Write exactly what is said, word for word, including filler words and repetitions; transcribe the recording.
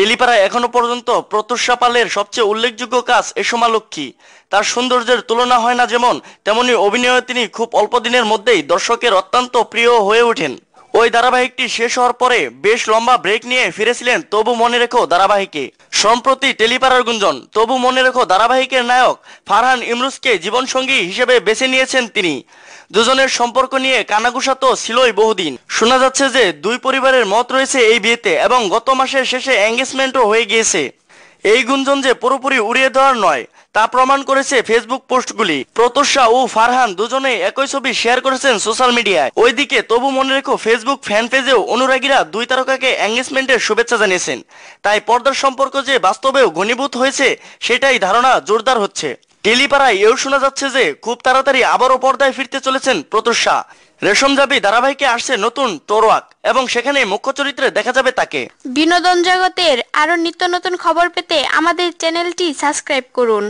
তেলিপাড়ায় এখনো পর্যন্ত প্রত্যুষা পালের সবচেয়ে উল্লেখযোগ্য কাজ এসোমা লক্ষ্মী। তার সৌন্দর্যের তুলনা হয় না যেমন, তেমনি অভিনয়ে তিনি খুব অল্প দিনের মধ্যেই দর্শকের অত্যন্ত প্রিয় হয়ে ওঠেন। ওই ধারাবাহিকটি শেষ হওয়ার পরে বেশ লম্বা ব্রেক নিয়ে ফিরেছিলেন তবু মনে রেখো ধারাবাহিকে। সম্প্রতি টেলিপাড়ার গুঞ্জন, তবু মনে রেখো ধারাবাহিকের নায়ক ফারহান ইমরুজকে জীবনসঙ্গী হিসেবে বেছে নিয়েছেন তিনি। দুজনের সম্পর্ক নিয়ে কানাঘুষা তো ছিলই বহুদিন। শোনা যাচ্ছে যে দুই পরিবারের মত রয়েছে এই বিয়েতে এবং গত মাসের শেষে এঙ্গেজমেন্টও হয়ে গিয়েছে। এই গুঞ্জন যে পুরোপুরি উড়িয়ে দেওয়ার নয় তা প্রমাণ করেছে ফেসবুক পোস্টগুলি। প্রত্যুষা ও ফারহান দুজনেই একই ছবি শেয়ার করেছেন সোশ্যাল মিডিয়ায়। ওইদিকে তবু মনে রেখো ফেসবুক ফ্যান পেজেও অনুরাগীরা দুই তারকাকে এঙ্গেজমেন্টের শুভেচ্ছা জানিয়েছেন। তাই পর্দার সম্পর্ক যে বাস্তবেও ঘনীভূত হয়েছে সেটাই ধারণা জোরদার হচ্ছে। টেলিপাড়ায় এও শোনা যাচ্ছে যে খুব তাড়াতাড়ি আবারও পর্দায় ফিরতে চলেছেন প্রত্যুষা। রেশম জাবি ধারাবাহিকে আসছে নতুন তোরওয়াক এবং সেখানে মুখ্য চরিত্রে দেখা যাবে তাকে। বিনোদন জগতের আরো নিত্য নতুন খবর পেতে আমাদের চ্যানেলটি সাবস্ক্রাইব করুন।